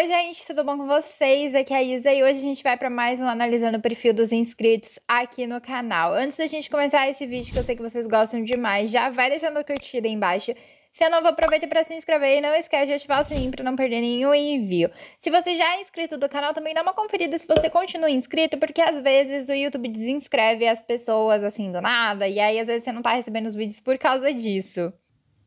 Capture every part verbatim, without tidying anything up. Oi gente, tudo bom com vocês? Aqui é a Izah e hoje a gente vai para mais um analisando o perfil dos inscritos aqui no canal. Antes da gente começar esse vídeo que eu sei que vocês gostam demais, já vai deixando a curtida aí embaixo. Se é novo, aproveita para se inscrever e não esquece de ativar o sininho para não perder nenhum envio. Se você já é inscrito do canal, também dá uma conferida se você continua inscrito, porque às vezes o YouTube desinscreve as pessoas assim do nada, e aí às vezes você não tá recebendo os vídeos por causa disso.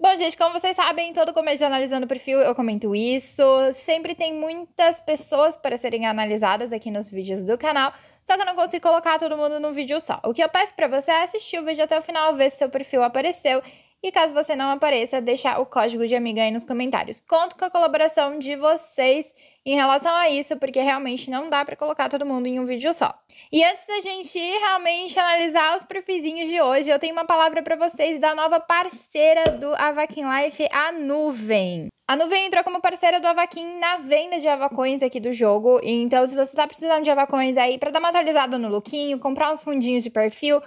Bom, gente, como vocês sabem, todo começo de analisando o perfil eu comento isso. Sempre tem muitas pessoas para serem analisadas aqui nos vídeos do canal, só que eu não consigo colocar todo mundo num vídeo só. O que eu peço para você é assistir o vídeo até o final, ver se seu perfil apareceu. E caso você não apareça, deixar o código de amiga aí nos comentários. Conto com a colaboração de vocês em relação a isso, porque realmente não dá pra colocar todo mundo em um vídeo só. E antes da gente realmente analisar os perfilzinhos de hoje, eu tenho uma palavra pra vocês da nova parceira do Avakin Life, a Nuuvem. A Nuuvem entrou como parceira do Avakin na venda de avacoins aqui do jogo. Então, se você tá precisando de avacoins aí pra dar uma atualizada no lookinho, comprar uns fundinhos de perfil,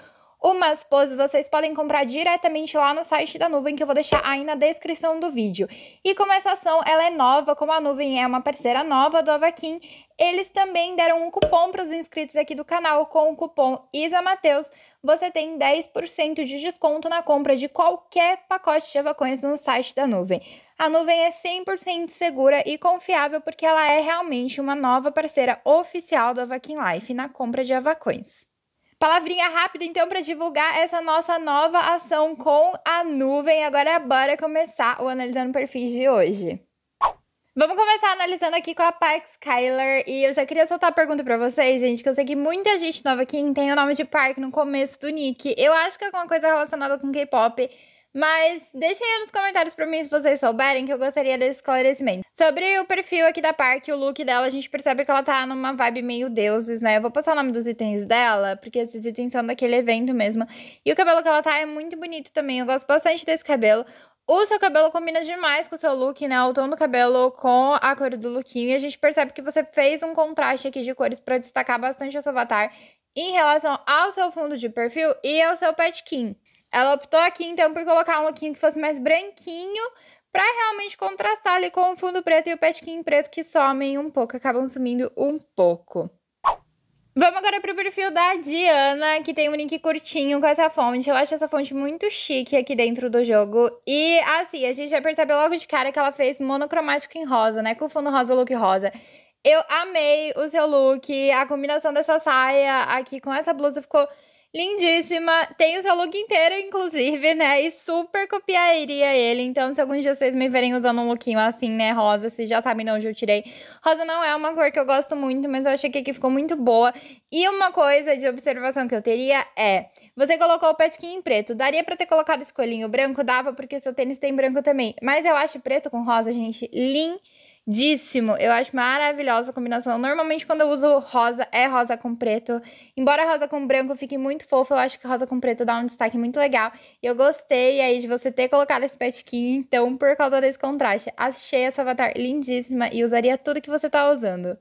umas poses, vocês podem comprar diretamente lá no site da Nuuvem, que eu vou deixar aí na descrição do vídeo. E como essa ação ela é nova, como a Nuuvem é uma parceira nova do Avakin, eles também deram um cupom para os inscritos aqui do canal. Com o cupom Izah Matheus, você tem dez por cento de desconto na compra de qualquer pacote de avacoins no site da Nuuvem. A Nuuvem é cem por cento segura e confiável, porque ela é realmente uma nova parceira oficial do Avakin Life na compra de avacoins. Palavrinha rápida, então, para divulgar essa nossa nova ação com a Nuuvem. Agora, bora começar o Analisando Perfis de hoje. Vamos começar analisando aqui com a Park Skyler. E eu já queria soltar a pergunta para vocês, gente, que eu sei que muita gente nova aqui tem o nome de Park no começo do nick. Eu acho que é alguma coisa relacionada com K-pop, mas deixem aí nos comentários pra mim se vocês souberem, que eu gostaria desse esclarecimento. Sobre o perfil aqui da Park, o look dela, a gente percebe que ela tá numa vibe meio deuses, né? Eu vou passar o nome dos itens dela, porque esses itens são daquele evento mesmo. E o cabelo que ela tá é muito bonito também, eu gosto bastante desse cabelo. O seu cabelo combina demais com o seu look, né? O tom do cabelo com a cor do lookinho. E a gente percebe que você fez um contraste aqui de cores pra destacar bastante o seu avatar em relação ao seu fundo de perfil e ao seu petkin. Ela optou aqui, então, por colocar um lookinho que fosse mais branquinho, pra realmente contrastar ali com o fundo preto e o petkin preto, que somem um pouco, acabam sumindo um pouco. Vamos agora pro perfil da Diana, que tem um link curtinho com essa fonte. Eu acho essa fonte muito chique aqui dentro do jogo. E, assim, a gente já percebe logo de cara que ela fez monocromático em rosa, né? Com o fundo rosa, o look rosa. Eu amei o seu look, a combinação dessa saia aqui com essa blusa ficou lindíssima, tem o seu look inteiro, inclusive, né, e super copiaria ele, então se algum dia vocês me verem usando um lookinho assim, né, rosa, vocês já sabem de onde eu tirei. Rosa não é uma cor que eu gosto muito, mas eu achei que aqui ficou muito boa. E uma coisa de observação que eu teria é, você colocou o petkin em preto, daria pra ter colocado esse coelhinho branco? Dava, porque o seu tênis tem branco também, mas eu acho preto com rosa, gente, lindíssimo. Eu acho maravilhosa a combinação. Normalmente quando eu uso rosa, é rosa com preto. Embora rosa com branco fique muito fofo, eu acho que rosa com preto dá um destaque muito legal. E eu gostei aí de você ter colocado esse petkin, então, por causa desse contraste. Achei essa avatar lindíssima e usaria tudo que você tá usando.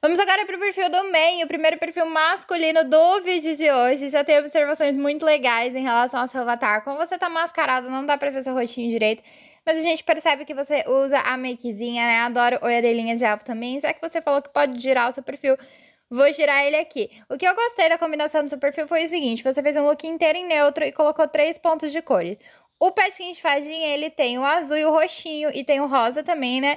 Vamos agora pro perfil do M E I, o primeiro perfil masculino do vídeo de hoje. Já tem observações muito legais em relação ao seu avatar. Como você tá mascarado, não dá pra ver seu rostinho direito, mas a gente percebe que você usa a makezinha, né? Adoro a orelhinha de alvo também. Já que você falou que pode girar o seu perfil, vou girar ele aqui. O que eu gostei da combinação do seu perfil foi o seguinte. Você fez um look inteiro em neutro e colocou três pontos de cores. O petkin de fadinha, ele tem o azul e o roxinho. E tem o rosa também, né?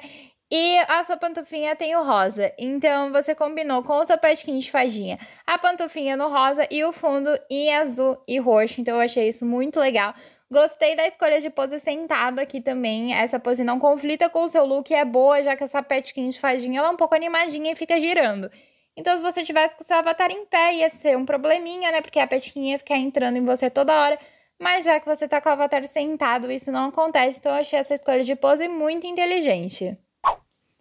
E a sua pantufinha tem o rosa. Então, você combinou com o seu petkin de fadinha a pantufinha no rosa e o fundo em azul e roxo. Então, eu achei isso muito legal. Gostei da escolha de pose sentado aqui também. Essa pose não conflita com o seu look e é boa, já que essa petkin de fadinha ela é um pouco animadinha e fica girando. Então, se você tivesse com o seu avatar em pé, ia ser um probleminha, né? Porque a petkin ia ficar entrando em você toda hora. Mas já que você tá com o avatar sentado, isso não acontece. Então, eu achei essa escolha de pose muito inteligente.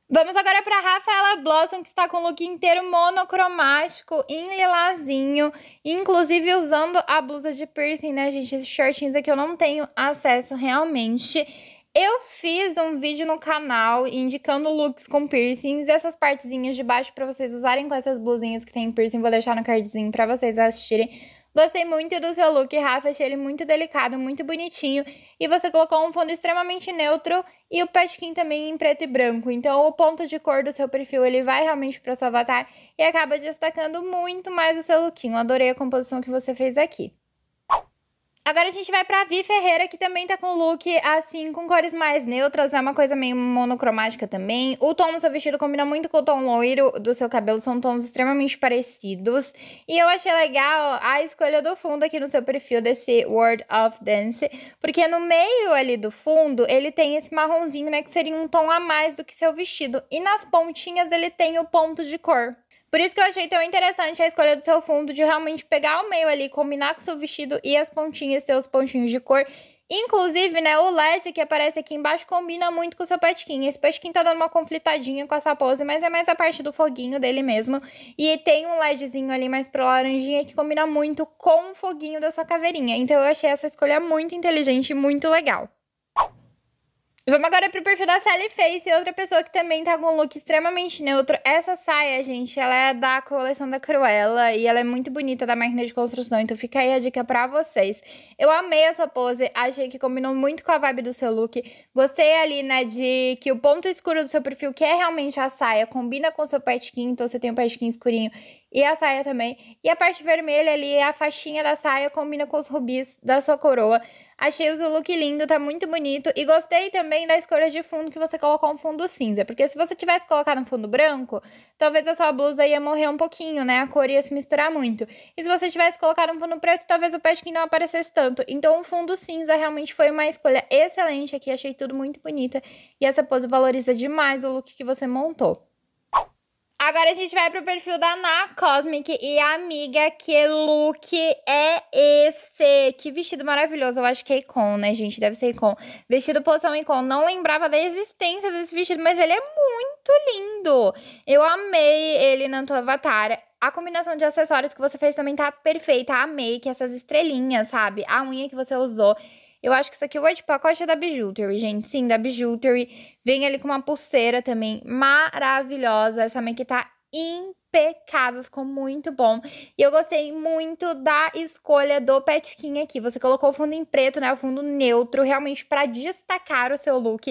Vamos agora para Rafaela Blossom, que está com o look inteiro monocromático, em lilazinho, inclusive usando a blusa de piercing, né, gente? Esses shortinhos aqui eu não tenho acesso realmente. Eu fiz um vídeo no canal indicando looks com piercings, essas partezinhas de baixo para vocês usarem com essas blusinhas que tem piercing, vou deixar no cardzinho para vocês assistirem. Gostei muito do seu look, Rafa, achei ele muito delicado, muito bonitinho. E você colocou um fundo extremamente neutro e o pasquim também em preto e branco. Então o ponto de cor do seu perfil, ele vai realmente para seu avatar e acaba destacando muito mais o seu lookinho. Adorei a composição que você fez aqui. Agora a gente vai pra Vi Ferreira, que também tá com look, assim, com cores mais neutras, é uma coisa meio monocromática também. O tom do seu vestido combina muito com o tom loiro do seu cabelo, são tons extremamente parecidos. E eu achei legal a escolha do fundo aqui no seu perfil desse World of Dance, porque no meio ali do fundo, ele tem esse marronzinho, né, que seria um tom a mais do que seu vestido. E nas pontinhas ele tem o ponto de cor. Por isso que eu achei tão interessante a escolha do seu fundo, de realmente pegar o meio ali, combinar com o seu vestido e as pontinhas, ter os pontinhos de cor. Inclusive, né, o L E D que aparece aqui embaixo combina muito com o seu patchkin. Esse patchkin tá dando uma conflitadinha com essa pose, mas é mais a parte do foguinho dele mesmo. E tem um LEDzinho ali mais pro laranjinha que combina muito com o foguinho da sua caveirinha. Então eu achei essa escolha muito inteligente e muito legal. Vamos agora pro perfil da Sally Face, outra pessoa que também tá com um look extremamente neutro. Essa saia, gente, ela é da coleção da Cruella e ela é muito bonita, da máquina de construção, então fica aí a dica pra vocês. Eu amei essa pose, achei que combinou muito com a vibe do seu look. Gostei ali, né, de que o ponto escuro do seu perfil, que é realmente a saia, combina com o seu patchkin, então você tem um patchkin escurinho e a saia também. E a parte vermelha ali, a faixinha da saia, combina com os rubis da sua coroa. Achei o seu look lindo, tá muito bonito. E gostei também da escolha de fundo, que você colocou um fundo cinza. Porque se você tivesse colocado um fundo branco, talvez a sua blusa ia morrer um pouquinho, né? A cor ia se misturar muito. E se você tivesse colocado um fundo preto, talvez o patchkin não aparecesse tanto. Então, um fundo cinza realmente foi uma escolha excelente aqui. Achei tudo muito bonita. E essa pose valoriza demais o look que você montou. Agora a gente vai pro perfil da Na Cosmic e a amiga, que look é esse? Que vestido maravilhoso, eu acho que é Icon, né, gente? Deve ser Icon. Vestido poção Icon, não lembrava da existência desse vestido, mas ele é muito lindo. Eu amei ele na tua avatar. A combinação de acessórios que você fez também tá perfeita, amei, que essas estrelinhas, sabe? A unha que você usou. Eu acho que isso aqui, o de pacote é da Bijouterie, gente. Sim, da Bijouterie. Vem ali com uma pulseira também maravilhosa. Essa make tá impecável, ficou muito bom. E eu gostei muito da escolha do patchkin aqui. Você colocou o fundo em preto, né? O fundo neutro, realmente pra destacar o seu look.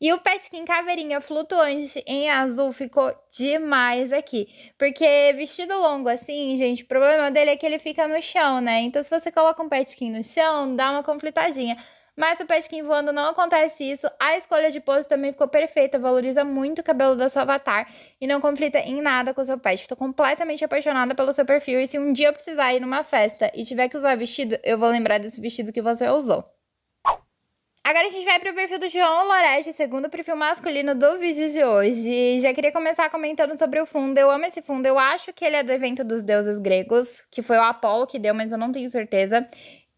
E o patchkin caveirinha flutuante em azul ficou demais aqui. Porque vestido longo assim, gente, o problema dele é que ele fica no chão, né? Então se você coloca um patchkin no chão, dá uma conflitadinha. Mas o patchkin voando não acontece isso. A escolha de pose também ficou perfeita, valoriza muito o cabelo da sua avatar e não conflita em nada com o seu patch. Tô completamente apaixonada pelo seu perfil e se um dia eu precisar ir numa festa e tiver que usar vestido, eu vou lembrar desse vestido que você usou. Agora a gente vai pro perfil do João Lorege, segundo perfil masculino do vídeo de hoje. Já queria começar comentando sobre o fundo. Eu amo esse fundo, eu acho que ele é do evento dos deuses gregos, que foi o Apolo que deu, mas eu não tenho certeza.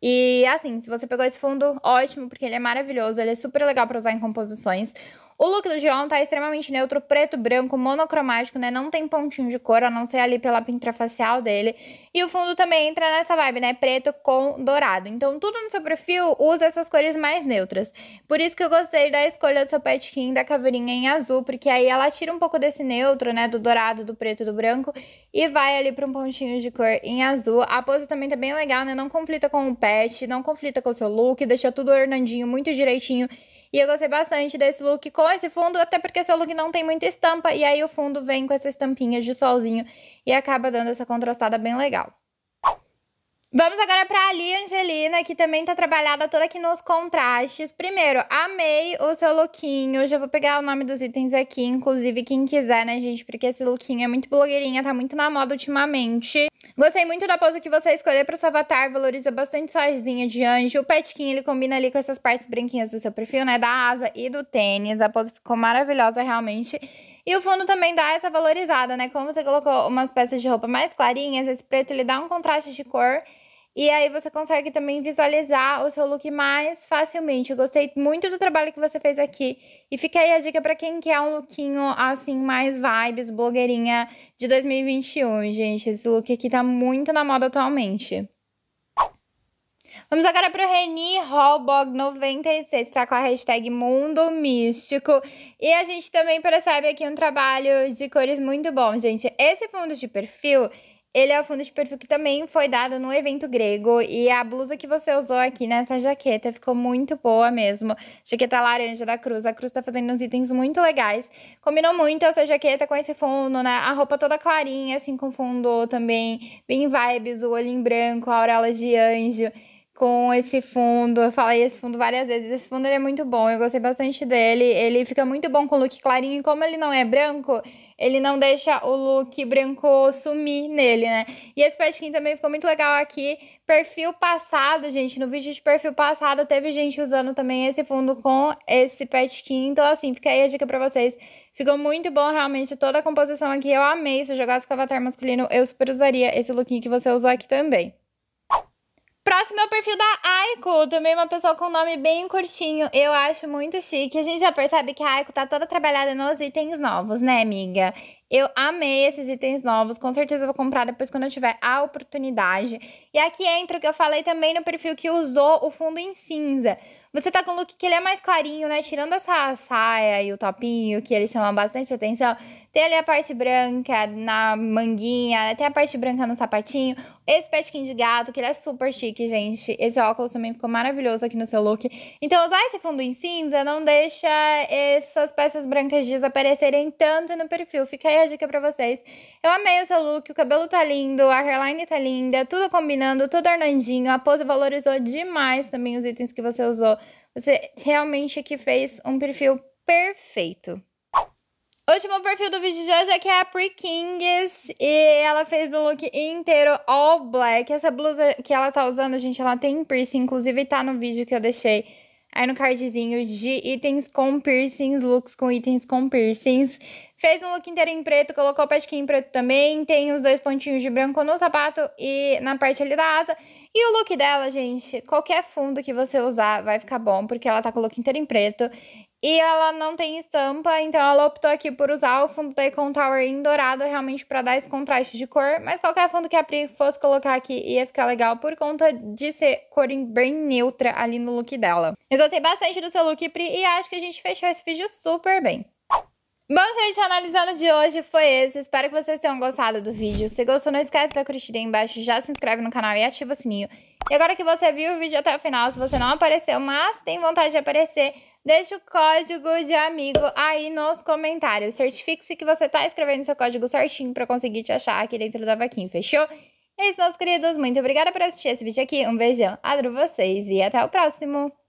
E assim, se você pegou esse fundo, ótimo, porque ele é maravilhoso, ele é super legal pra usar em composições. O look do João tá extremamente neutro, preto, branco, monocromático, né? Não tem pontinho de cor, a não ser ali pela pintura facial dele. E o fundo também entra nessa vibe, né? Preto com dourado. Então, tudo no seu perfil usa essas cores mais neutras. Por isso que eu gostei da escolha do seu patchkin da caveirinha em azul, porque aí ela tira um pouco desse neutro, né? Do dourado, do preto, do branco, e vai ali pra um pontinho de cor em azul. A pose também tá bem legal, né? Não conflita com o patch, não conflita com o seu look, deixa tudo ornandinho, muito direitinho. E eu gostei bastante desse look com esse fundo, até porque seu look não tem muita estampa, e aí o fundo vem com essa estampinha de solzinho e acaba dando essa contrastada bem legal. Vamos agora pra Ali Angelina, que também tá trabalhada toda aqui nos contrastes. Primeiro, amei o seu lookinho, já vou pegar o nome dos itens aqui, inclusive quem quiser, né, gente, porque esse lookinho é muito blogueirinha, tá muito na moda ultimamente. Gostei muito da pose que você escolheu pro seu avatar, valoriza bastante sua asinha de anjo. O patchkin, ele combina ali com essas partes branquinhas do seu perfil, né, da asa e do tênis, a pose ficou maravilhosa realmente. E o fundo também dá essa valorizada, né? Como você colocou umas peças de roupa mais clarinhas, esse preto ele dá um contraste de cor. E aí você consegue também visualizar o seu look mais facilmente. Eu gostei muito do trabalho que você fez aqui. E fica aí a dica pra quem quer um lookinho, assim, mais vibes, blogueirinha de dois mil e vinte e um, gente. Esse look aqui tá muito na moda atualmente. Vamos agora pro Reni Holbog noventa e seis, que tá com a hashtag Mundo Místico. E a gente também percebe aqui um trabalho de cores muito bom, gente. Esse fundo de perfil, Ele é o fundo de perfil que também foi dado no evento grego. E a blusa que você usou aqui nessa jaqueta ficou muito boa mesmo. Jaqueta laranja da Cruz. A Cruz tá fazendo uns itens muito legais. Combinou muito essa jaqueta com esse fundo, né? A roupa toda clarinha, assim, com fundo também. Bem vibes, o olho em branco, a auréola de anjo com esse fundo. Eu falei esse fundo várias vezes. Esse fundo ele é muito bom, eu gostei bastante dele. Ele fica muito bom com o look clarinho. E como ele não é branco... Ele não deixa o look branco sumir nele, né? E esse pesquinho também ficou muito legal aqui. Perfil passado, gente. No vídeo de perfil passado, teve gente usando também esse fundo com esse pesquinho. Então, assim, fica aí a dica pra vocês. Ficou muito bom, realmente. Toda a composição aqui eu amei. Se eu jogasse com o avatar masculino, eu super usaria esse lookinho que você usou aqui também. Próximo é o perfil da Aiko, também uma pessoa com um nome bem curtinho, eu acho muito chique. A gente já percebe que a Aiko tá toda trabalhada nos itens novos, né, amiga? Eu amei esses itens novos, com certeza eu vou comprar depois quando eu tiver a oportunidade. E aqui entra o que eu falei também no perfil que usou o fundo em cinza. Você tá com um look que ele é mais clarinho, né? Tirando essa saia e o topinho, que ele chama bastante atenção. Tem ali a parte branca na manguinha, tem a parte branca no sapatinho. Esse petkin de gato, que ele é super chique, gente. Esse óculos também ficou maravilhoso aqui no seu look. Então usar esse fundo em cinza não deixa essas peças brancas desaparecerem tanto no perfil. Fica aí a dica pra vocês. Eu amei o seu look, o cabelo tá lindo, a hairline tá linda, tudo combinando, tudo ornandinho, a pose valorizou demais também os itens que você usou. Você realmente aqui fez um perfil perfeito. Último perfil do vídeo de hoje aqui é a Pre King's e ela fez um look inteiro all black. Essa blusa que ela tá usando, gente, ela tem piercing, inclusive tá no vídeo que eu deixei aí no cardzinho de itens com piercings, looks com itens com piercings. Fez um look inteiro em preto, colocou o pesquinho em preto também, tem os dois pontinhos de branco no sapato e na parte ali da asa. E o look dela, gente, qualquer fundo que você usar vai ficar bom, porque ela tá com o look inteiro em preto. E ela não tem estampa, então ela optou aqui por usar o fundo da Eiffel Tower em dourado, realmente pra dar esse contraste de cor. Mas qualquer fundo que a Pri fosse colocar aqui ia ficar legal, por conta de ser cor bem neutra ali no look dela. Eu gostei bastante do seu look, Pri, e acho que a gente fechou esse vídeo super bem. Bom, gente, analisando de hoje foi esse. Espero que vocês tenham gostado do vídeo. Se gostou, não esquece da curtida aí embaixo, já se inscreve no canal e ativa o sininho. E agora que você viu o vídeo até o final, se você não apareceu, mas tem vontade de aparecer, deixa o código de amigo aí nos comentários. Certifique-se que você tá escrevendo seu código certinho pra conseguir te achar aqui dentro da Avakin, fechou? É isso, meus queridos. Muito obrigada por assistir esse vídeo aqui. Um beijão, adoro vocês e até o próximo.